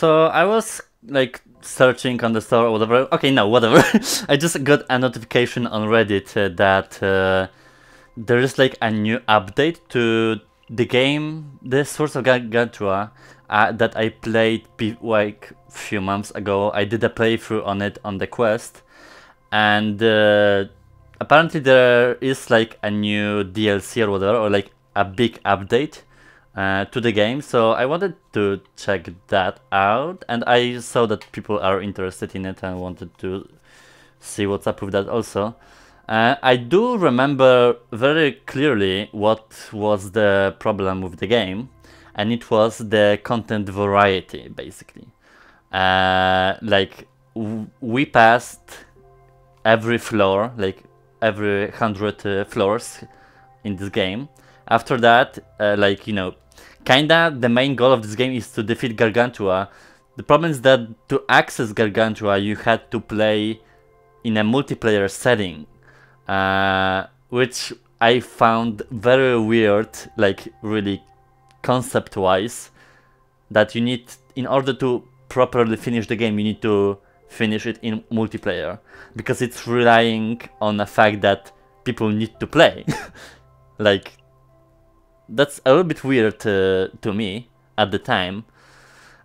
So I was like searching on the store or whatever. Okay, no, whatever. I just got a notification on Reddit that there is like a new update to the game, the Swords of Gargantua, that I played like few months ago. I did a playthrough on it on the Quest, and apparently there is like a new DLC or whatever, or like a big update to the game. So I wanted to check that out, and I saw that people are interested in it and wanted to see what's up with that also. I do remember very clearly what was the problem with the game, and it was the content variety, basically. Like, we passed every floor, like every 100 floors in this game. After that, like, you know, kinda the main goal of this game is to defeat Gargantua. The problem is that to access Gargantua, you had to play in a multiplayer setting. Which I found very weird, like really concept-wise, that you need, in order to properly finish the game, you need to finish it in multiplayer, because it's relying on the fact that people need to play. Like, that's a little bit weird to me at the time.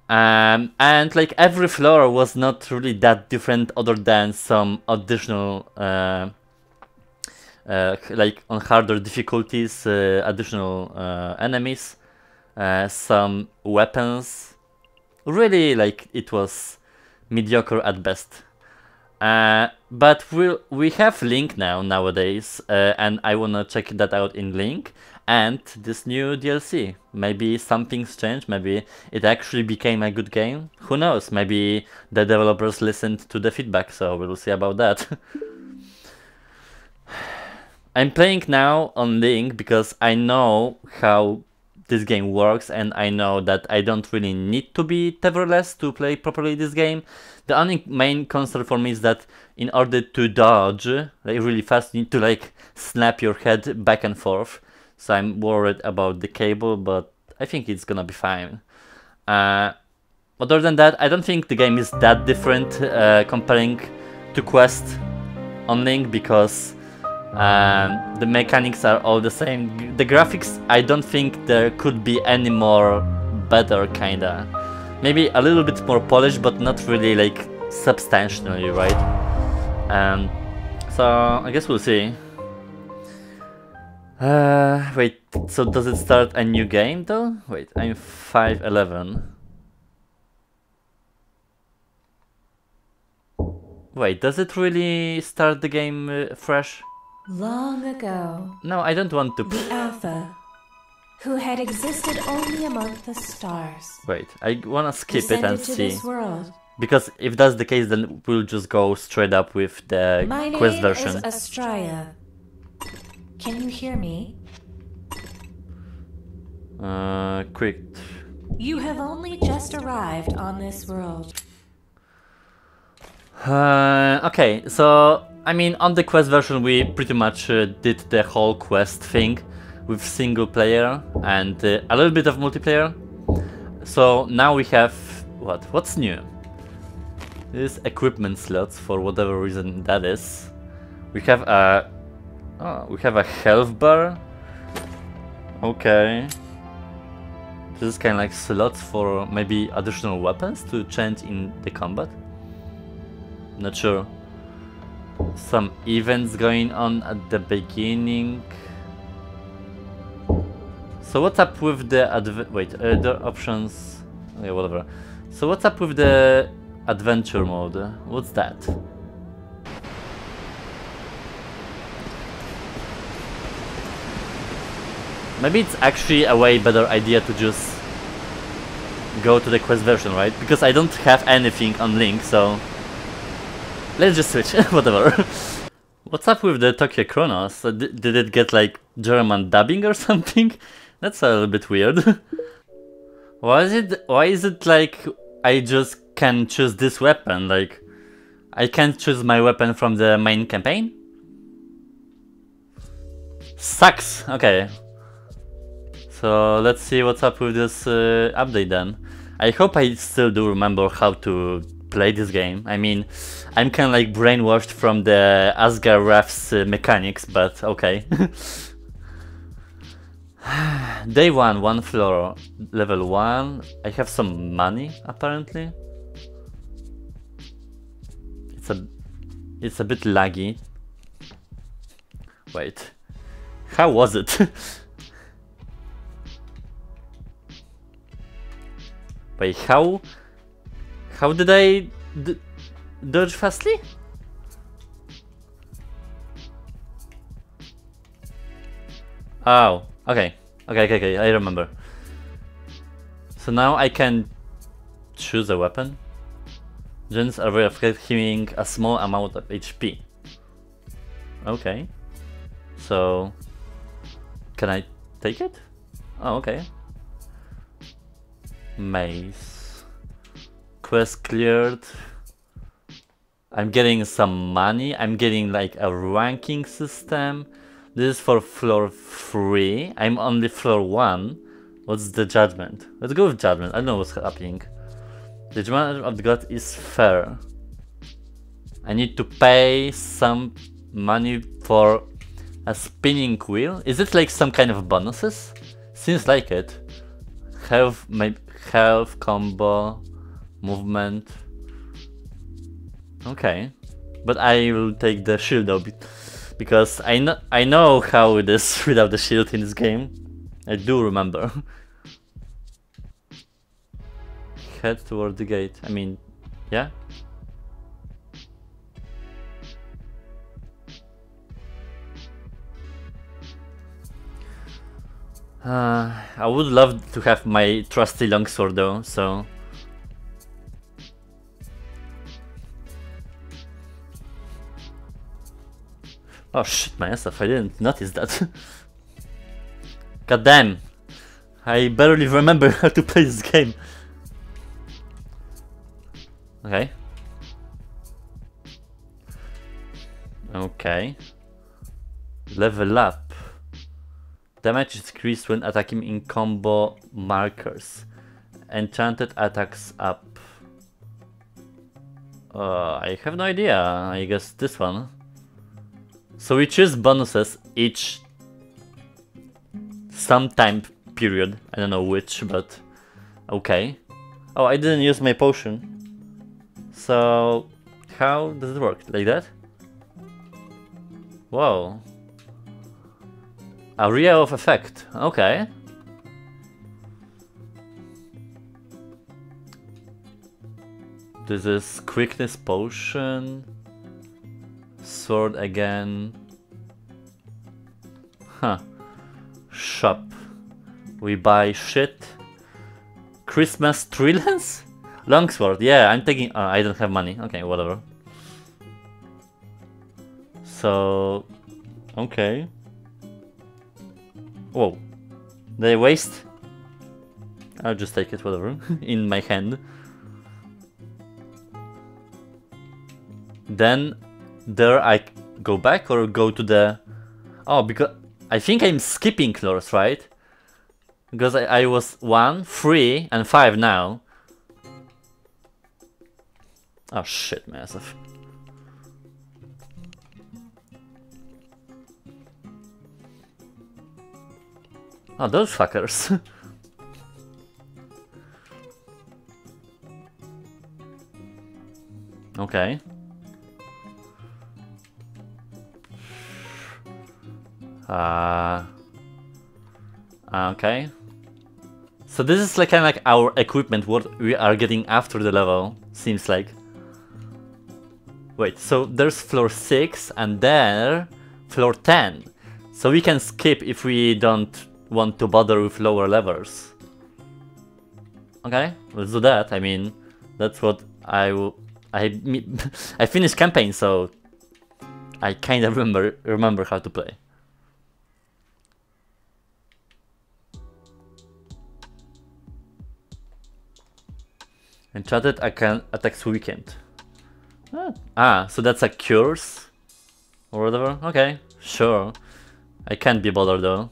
And like every floor was not really that different, other than some additional like on harder difficulties, additional enemies, some weapons. Really, like, it was mediocre at best. But we have Link nowadays, and I wanna check that out in Link and this new DLC. Maybe something's changed, maybe it actually became a good game. Who knows, maybe the developers listened to the feedback, so we'll see about that. I'm playing now on Link because I know how this game works, and I know that I don't really need to be tetherless to play properly this game. The only main concern for me is that in order to dodge, like, really fast, you need to like snap your head back and forth. So I'm worried about the cable, but I think it's gonna be fine. Other than that, I don't think the game is that different comparing to Quest on Link, because the mechanics are all the same. The graphics, I don't think there could be any more better, kinda. Maybe a little bit more polished, but not really like substantially, right? So I guess we'll see. Wait, so does it start a new game though? Wait, I'm 5'11". Wait, does it really start the game fresh? Long ago, no, I don't want to. The Alpha, who had existed only among the stars. Wait, I wanna skip it and see. Because if that's the case, then we'll just go straight up with the Quest version. My name is Astraea. Can you hear me? Quick. You have only just arrived on this world. Okay, so I mean, on the Quest version we pretty much did the whole Quest thing with single player and a little bit of multiplayer. So now we have what? What's new? This equipment slots, for whatever reason that is. We have a we have a health bar. Okay. This is kind of like slots for maybe additional weapons to change in the combat. Not sure. Some events going on at the beginning. So what's up with the the options? Okay, whatever. So what's up with the adventure mode? What's that? Maybe it's actually a way better idea to just go to the Quest version, right? Because I don't have anything on Link, so let's just switch, whatever. What's up with the Tokyo Chronos? Did it get like German dubbing or something? That's a little bit weird. Why is it like I just can choose this weapon? Like, I can't choose my weapon from the main campaign? Sucks! Okay. So let's see what's up with this update then. I hope I still do remember how to play this game. I mean, I'm kind of like brainwashed from the Asgard Rath's mechanics, but okay. Day 1, 1 floor, level 1. I have some money, apparently. It's a bit laggy. Wait, how was it? Wait, how did I dodge fastly? Oh, okay, I remember. So now I can choose a weapon. Gens are very afraid of healing a small amount of HP. Okay. So, can I take it? Oh, okay. Maze. Quest cleared. I'm getting some money. I'm getting like a ranking system. This is for floor 3. I'm only floor 1. What's the judgment? Let's go with judgment. I don't know what's happening. The judgment of God is fair. I need to pay some money for a spinning wheel. Is it like some kind of bonuses? Seems like it. Health, maybe health, combo, movement. Okay, but I will take the shield though, because I know how it is without the shield in this game. I do remember. Head toward the gate. I mean, yeah. I would love to have my trusty longsword though, so... Oh shit, my ass off, I didn't notice that. God damn! I barely remember how to play this game. Okay. Okay. Level up. Damage is increased when attacking in combo markers. Enchanted attacks up. I have no idea. I guess this one. So we choose bonuses each some time period. I don't know which, but okay. Oh, I didn't use my potion. So, how does it work? Like that? Whoa. Area of effect. Okay. This is quickness potion. Sword again. Huh. Shop. We buy shit. Christmas tree lens? Longsword, yeah, I'm taking... I don't have money. Okay, whatever. So... Okay. Whoa. Did I waste? I'll just take it, whatever. In my hand. Then... There I go back or go to the... Oh, because... I think I'm skipping floors, right? Because I was 1, 3 and 5 now. Oh shit, massive. Oh, those fuckers. Okay. Okay. So this is like kind of like our equipment, what we are getting after the level, seems like. Wait, so there's floor 6 and there floor 10. So we can skip if we don't want to bother with lower levels. Okay, let's do that. I mean, that's what I finished campaign, so I kind of remember how to play. Enchanted attacks weakened. Ah, so that's a curse? Or whatever? Okay, sure. I can't be bothered though.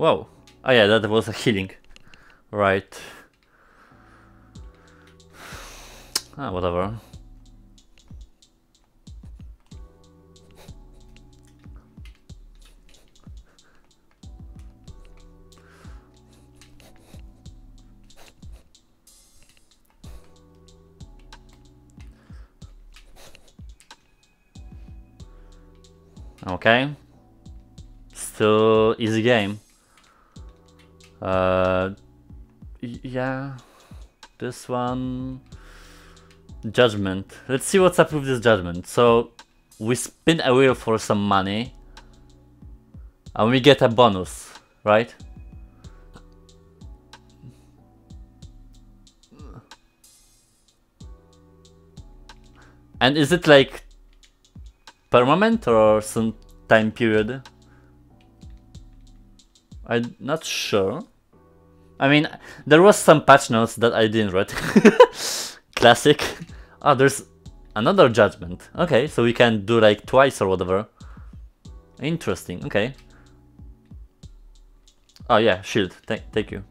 Wow. Oh yeah, that was a healing. Right. Ah, whatever. Okay. Still easy game. Yeah. This one... Judgment. Let's see what's up with this judgment. So, we spin a wheel for some money. And we get a bonus, right? And is it like... permanent or some time period? I'm not sure. I mean, there was some patch notes that I didn't read. Classic. Oh, there's another judgment. Okay, so we can do like twice or whatever. Interesting, okay. Oh yeah, shield, thank you.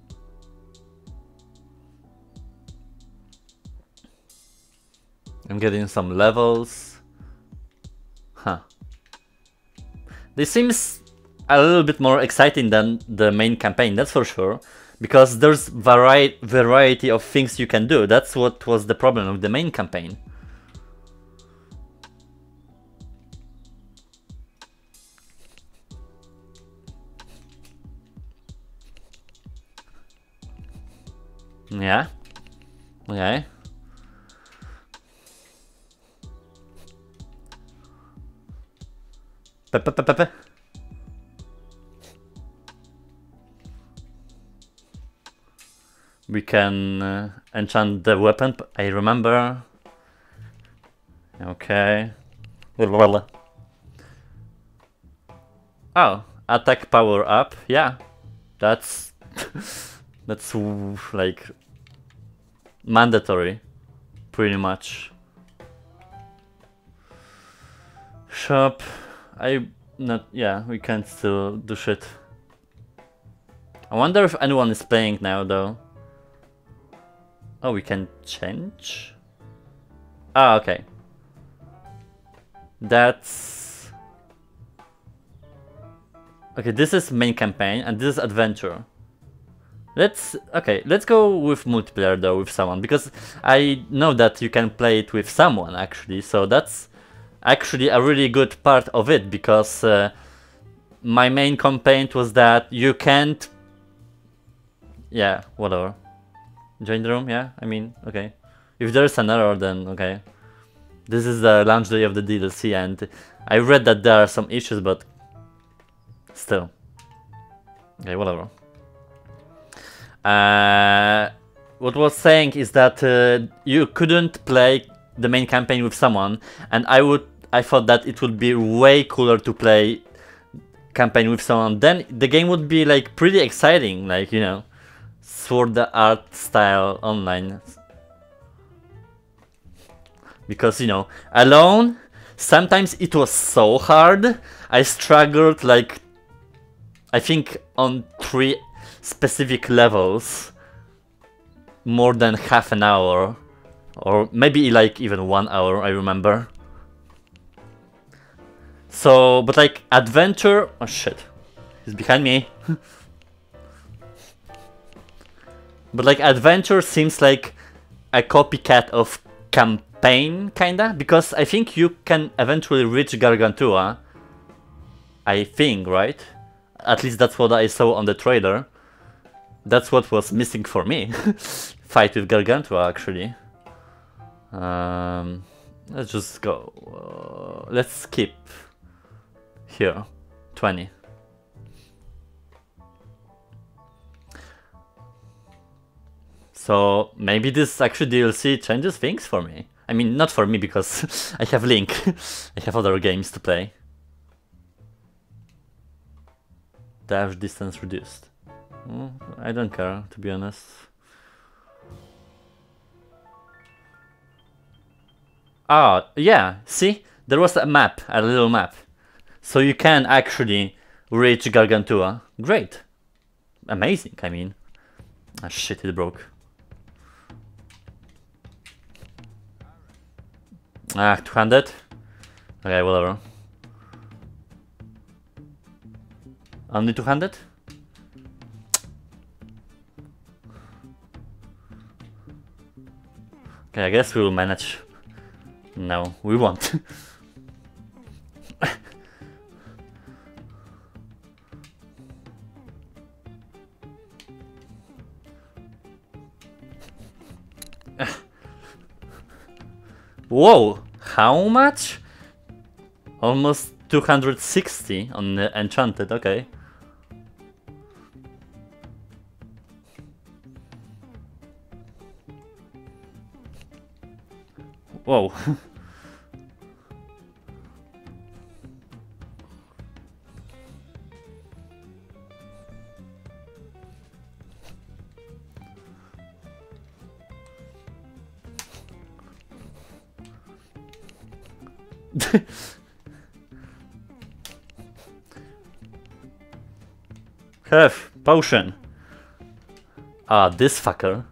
I'm getting some levels. Huh. This seems a little bit more exciting than the main campaign, that's for sure. Because there's variety of things you can do. That's what was the problem of the main campaign. Yeah. Okay. We can enchant the weapon, I remember. Okay. Oh, attack power up. Yeah. That's that's like mandatory pretty much. Shop. Yeah, we can't still do shit. I wonder if anyone is playing now though. Oh, we can change? Ah, okay. That's... okay, this is main campaign and this is adventure. Let's go with multiplayer though, with someone, because I know that you can play it with someone actually, so that's actually a really good part of it, because my main complaint was that you can't... yeah, whatever. Join the room, yeah? I mean, okay. If there's an error, then okay. This is the launch day of the DLC and I read that there are some issues, but... still. Okay, whatever. What I was saying is that you couldn't play the main campaign with someone, and I thought that it would be way cooler to play campaign with someone. Then the game would be like pretty exciting, like, you know, Sword Art style online. Because, you know, alone sometimes it was so hard. I struggled like I think on 3 specific levels more than half an hour. Or maybe like even 1 hour, I remember. So, but like adventure... oh shit, he's behind me. But like adventure seems like a copycat of campaign, kinda. Because I think you can eventually reach Gargantua. I think, right? At least that's what I saw on the trailer. That's what was missing for me. Fight with Gargantua, actually. Let's just go. Let's skip here. 20. So maybe this actually DLC changes things for me. I mean, not for me because I have Link. I have other games to play. Dash distance reduced. I don't care, to be honest. Ah, yeah, see? There was a map, a little map. So you can actually reach Gargantua. Great. amazing, I mean. Ah, shit, it broke. Ah, 200? Okay, whatever. Only 200? Okay, I guess we will manage. No, we won't. Whoa, how much? Almost 260 on the enchanted, okay. Whoa. Have potion. Ah, this fucker.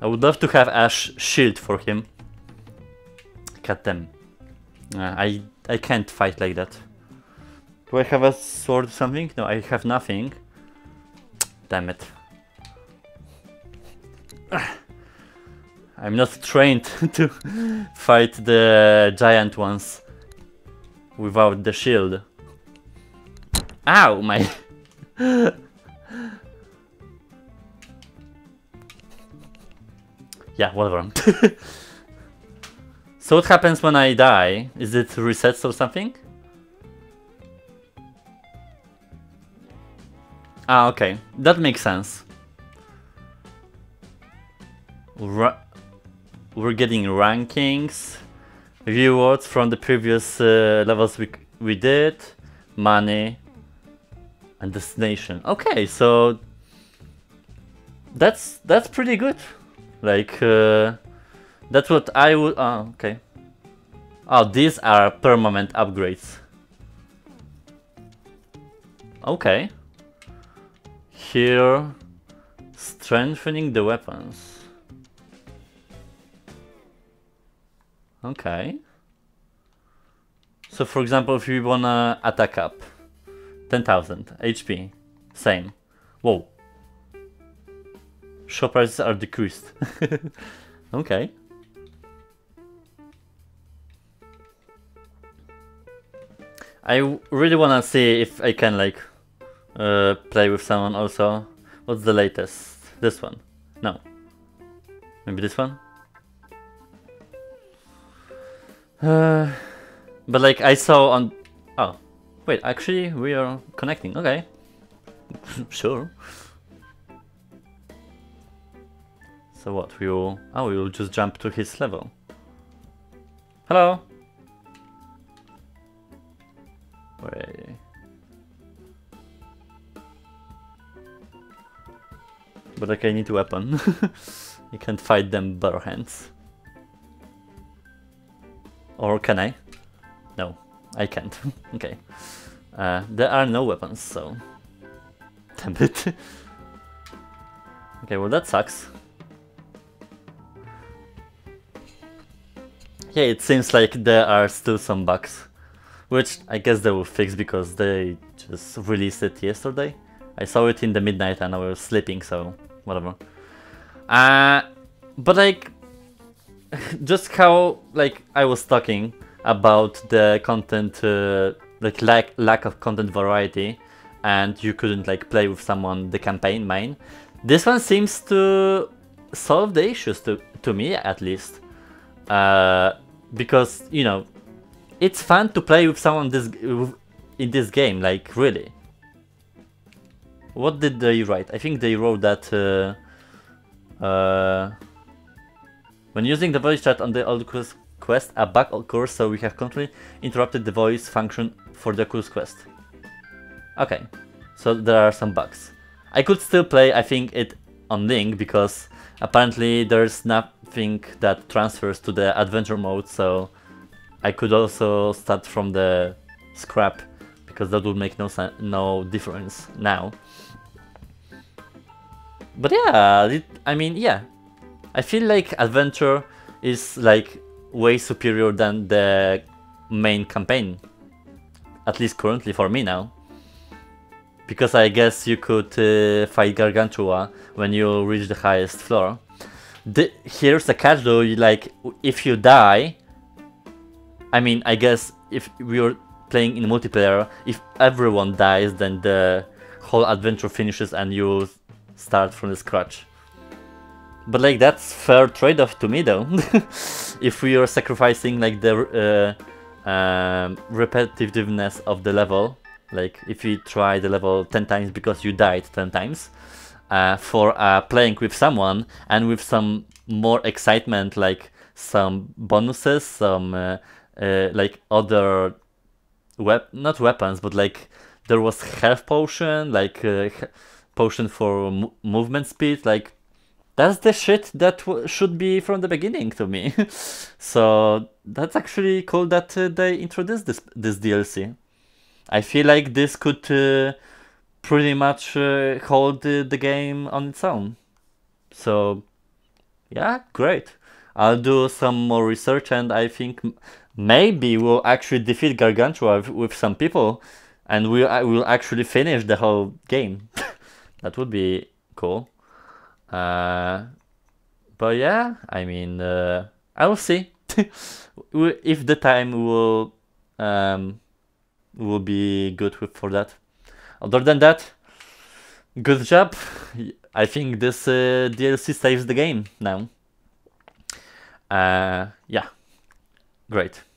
I would love to have a shield for him. Cut them. I can't fight like that. Do I have a sword or something? No, I have nothing. Damn it. I'm not trained to fight the giant ones without the shield. Ow, my... Yeah, whatever. So what happens when I die? Is it resets or something? Ah, okay. That makes sense. We're getting rankings, rewards from the previous levels we did, money, and destination. Okay, so that's pretty good. Like that's what I would. Oh, okay. Oh, these are permanent upgrades. Okay. Here, strengthening the weapons. Okay. So for example, if you wanna attack up, 10,000 HP, same. Whoa. Shop prices are decreased. Okay. I really wanna see if I can like play with someone also. What's the latest? This one? No. Maybe this one? But like I saw on... Oh, wait, actually we are connecting, okay. Sure. So what, we will... Oh, we will just jump to his level. Hello! Wait... But like I need a weapon. You can't fight them bare hands. Or can I? No, I can't. Okay. There are no weapons, so... Damn it. Okay, well that sucks. Yeah, it seems like there are still some bugs. Which I guess they will fix because they just released it yesterday. I saw it in the midnight and I was sleeping, so whatever. But like... Just how, like, I was talking about the content, like, lack of content variety and you couldn't, like, play with someone, the campaign main. This one seems to solve the issues, to me at least. Because, you know, it's fun to play with someone in this game, like, really. What did they write? I think they wrote that... When using the voice chat on the Oculus Quest, a bug occurs, so we have currently interrupted the voice function for the Oculus Quest. Okay, so there are some bugs. I could still play, I think, it on Link, because apparently there's nothing that transfers to the adventure mode, so I could also start from the scrap, because that would make no difference now. But yeah, I feel like adventure is like way superior than the main campaign, at least currently for me now. Because I guess you could fight Gargantua when you reach the highest floor. Here's the catch though, like, if you die, I guess if we were playing in multiplayer, if everyone dies, then the whole adventure finishes and you start from the scratch. But like, that's fair trade-off to me though. If we are sacrificing like the repetitiveness of the level, like if you try the level 10 times because you died 10 times, for playing with someone and with some more excitement, like some bonuses, some like other not weapons, but like there was health potion, like potion for movement speed, like that's the shit that should be from the beginning to me. So that's actually cool that they introduced this DLC. I feel like this could pretty much hold the game on its own. So yeah, great. I'll do some more research, and I think maybe we'll actually defeat Gargantua with some people, and we'll actually finish the whole game. That would be cool. But yeah, I will see. If the time will be good for that. Other than that, good job. I think this DLC saves the game now. Yeah, great.